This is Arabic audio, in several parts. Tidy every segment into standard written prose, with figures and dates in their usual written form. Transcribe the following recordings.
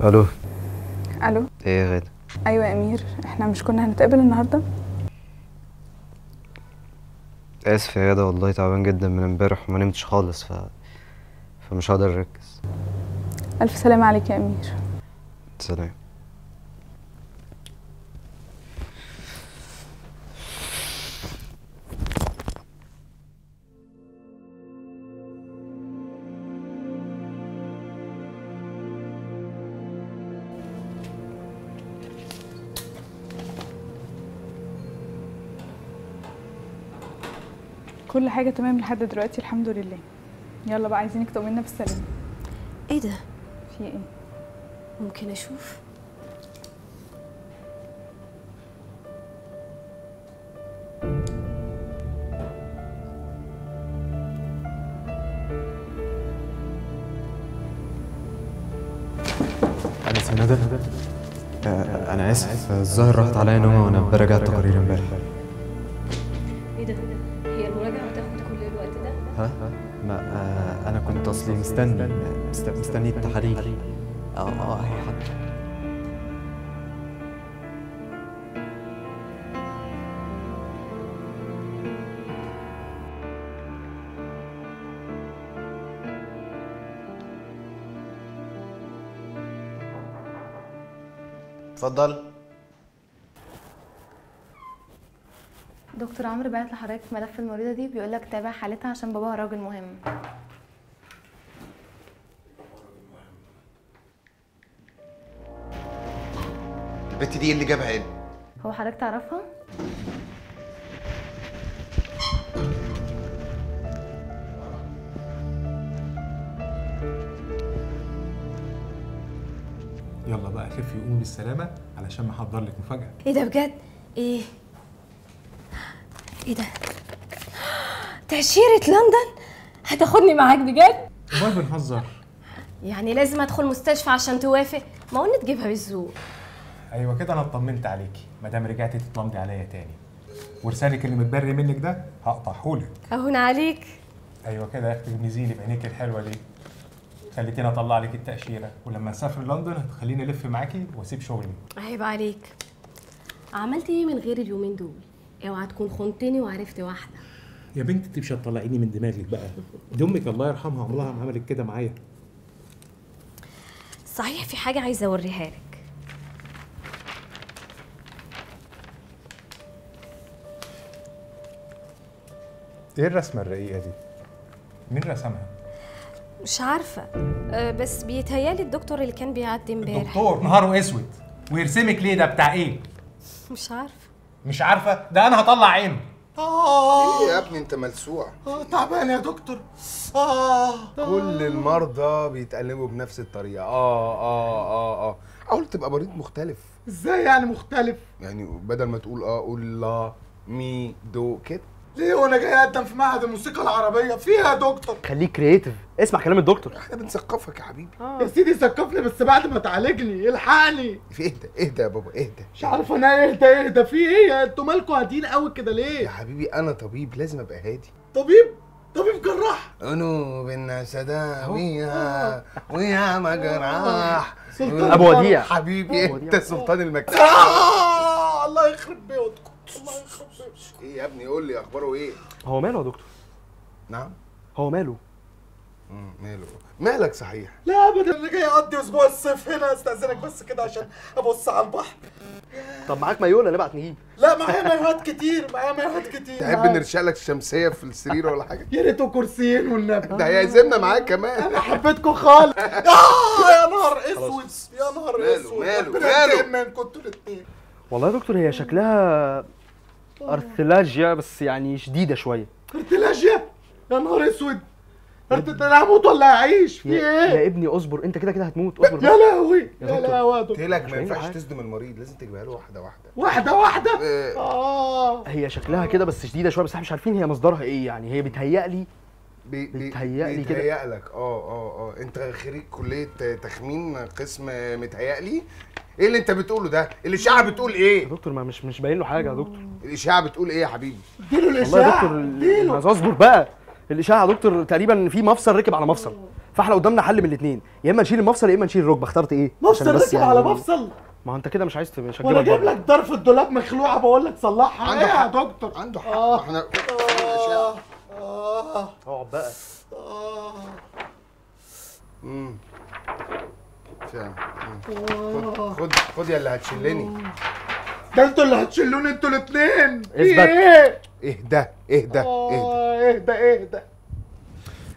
الو. الو. ايه يا غادة؟ ايوه يا امير، احنا مش كنا هنتقابل النهارده؟ اسف يا غادة، والله تعبان جدا من امبارح وما نمتش خالص، فمش هقدر اركز. الف سلامه عليك يا امير. سلام. كل حاجة تمام لحد دلوقتي الحمد لله. يلا بقى، عايزينك تطمنا بالسلامة. ايه ده؟ في ايه؟ ممكن اشوف؟ أليس يا ندى؟ أنا آسف، الظاهر راحت عليا نومة وأنا براجع التقارير امبارح. ايه ده؟ هي المراجعة هتاخد كل الوقت ده؟ ها؟ ما أنا كنت أصلي مستني التحاليل. هي حتى اتفضل. دكتور عمرو بعت لحضرتك ملف المريضه دي، بيقول لك تابع حالتها عشان باباها راجل مهم. البت دي اللي جابها هنا، هو حضرتك تعرفها؟ يلا بقى خفي وقومي بالسلامه علشان محضر لك مفاجاه. ايه ده بجد؟ ايه ده؟ تأشيرة لندن؟ هتاخدني معاك بجد؟ والله بنهزر. يعني لازم ادخل مستشفى عشان توافق؟ ما قلنا تجيبها بالذوق. ايوه كده، انا اطمنت عليكي. ما دام رجعتي تتلمضي عليا تاني، ورسالك اللي متبري منك ده هقطعهولك. اهون عليك. ايوه كده يا اختي، نزيلي بعينيك الحلوه دي، خليتيني اطلع لك التأشيره، ولما اسافر لندن هتخليني الف معاكي واسيب شغلي. عيب عليك. عملت ايه من غير اليومين دول؟ اوعى تكون خنتني وعرفت واحده. يا بنتي انت مش هتطلعيني من دماغك بقى، دي امك الله يرحمها عمرها ما عملت كده معايا. صحيح، في حاجه عايزه اوريها لك. ايه الرسمه الرقيقه دي؟ مين رسمها؟ مش عارفه، بس بيتهيالي الدكتور اللي كان بيعدي امبارح. الدكتور نهاره اسود ويرسمك ليه؟ ده بتاع ايه؟ مش عارفه. مش عارفه؟ ده انا هطلع عينه. ايه يا ابني انت ملسوع؟ تعبان يا دكتور. كل المرضى بيتألموا بنفس الطريقه. حاول تبقى مريض مختلف. ازاي يعني مختلف؟ يعني بدل ما تقول قول لا مي دو كده. ليه وانا جاي اقدم في معهد الموسيقى العربيه فيها يا دكتور؟ خليك كرييتيف، اسمع كلام الدكتور. احنا بنثقفك يا حبيبي. يا سيدي ثقفني بس بعد ما تعالجني، الحقني. اهدى يا بابا، اهدى. مش عارف انا اهدى في ايه؟ انتوا مالكوا هادين قوي كده ليه؟ يا حبيبي انا طبيب، لازم ابقى هادي. طبيب جراح. قلوب الناس داويها ويا مجراح. ابو وديع حبيبي، انت سلطان المكان. الله يخرب بيوتكم، الله يخرب بيوتكم. ايه يا ابني قول لي اخباره ايه؟ هو ماله يا دكتور؟ نعم؟ هو ماله؟ ماله؟ مالك صحيح؟ لا ابدا، انا جاي اقضي اسبوع الصيف هنا، استاذنك بس كده عشان ابص على البحر. طب معاك مايوله نبعت نجيب؟ لا معايا مايوهات كتير، تحب نرشق لك الشمسيه في السرير ولا حاجه؟ يا ريت وكرسيين والنبي، ده هيعزمنا معاك كمان. انا حبيتكم خالص. يا نهار اسود، يا نهار اسود. ماله منكم انتوا الاثنين؟ والله يا دكتور هي شكلها ارثلاجيا، بس يعني شديده شويه. ارثلاجيا؟ يا نهار اسود. انا هموت ولا هعيش؟ في ايه؟ يا ابني اصبر، انت كده هتموت، اصبر. يا لهوي يا لهوي. قلت لك ما ينفعش تصدم المريض، لازم تجيبها له واحده واحده. هي شكلها كده بس شديده شويه، بس احنا مش عارفين هي مصدرها ايه، يعني هي بتهيألي كده. بتهيألك. انت خريج كليه تخمين قسم متهيألي. ايه اللي انت بتقوله ده؟ الاشاعه بتقول ايه؟ يا دكتور ما مش باين له حاجه يا دكتور. الاشاعه بتقول ايه يا حبيبي؟ اديله الاشاعه والله يا دكتور. اصبر بقى. الاشاعه يا دكتور تقريبا في مفصل ركب على مفصل، فاحنا قدامنا حل من الاثنين، يا اما نشيل المفصل يا اما نشيل الركبه، اخترت ايه؟ مفصل ركب يعني على مفصل. ما انت كده مش عايز تبقى شكلك، وانا جايب لك ظرف الدولاب مخلوعه بقول لك صلحها. عنده حق يا دكتور، عنده حق. احنا اقعد بقى. خد خد يا اللي هتشلني ده، انتوا اللي هتشلوني انتوا الاثنين. ايه؟ اهدى اهدى اهدى اهدى.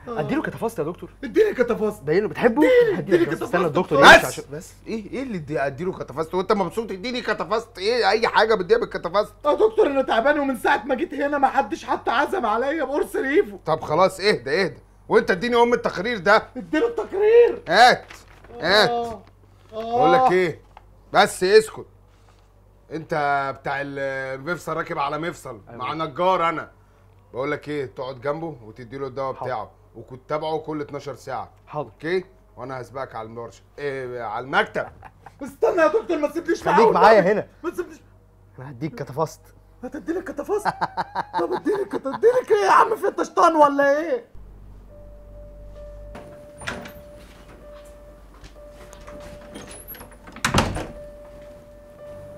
اديله كتفاست يا دكتور، اديني كتفاست. ده بتحبه؟ اديله كتفاست. استنى الدكتور بس بس. ايه اللي اديله كتفاست وانت مبسوط؟ اديني كتفاست ايه؟ اي حاجه بديها بالكتفاست. دكتور انا تعبان، ومن ساعه ما جيت هنا ما حدش حط عزم عليا بقرص ريفو. طب خلاص اهدى اهدى، وانت اديني التقرير ده. اديله التقرير. هات هات. بقول لك ايه، بس اسكت. انت بتاع المفصل راكب على مفصل مع نجار. انا بقول لك ايه، تقعد جنبه وتدي له الدواء بتاعه وكنت تتابعه كل 12 ساعه. حاضر. اوكي، وانا هسبقك على المرشد إيه على المكتب. استنى يا دكتور ما تسيبنيش معاك، خليك معايا هنا ما تسيبنيش. انا هديك كتفاست. هتديلي كتفاست؟ طب اديني اديلك ايه يا عم، في تشطان ولا ايه؟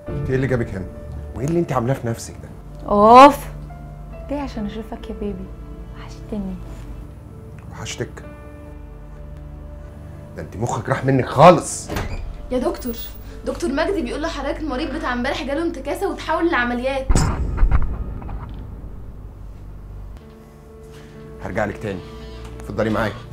انت ايه اللي جابك هنا؟ وايه اللي انت عاملاه في نفسك ده؟ اوف، ليه؟ عشان اشوفك يا بيبي، وحشتني. وحشتك؟ ده انت مخك راح منك خالص يا دكتور. دكتور مجدي بيقول لحضرتك المريض بتاع امبارح جاله انتكاسه وتحول لعمليات. هرجع لك تاني، اتفضلي معايا.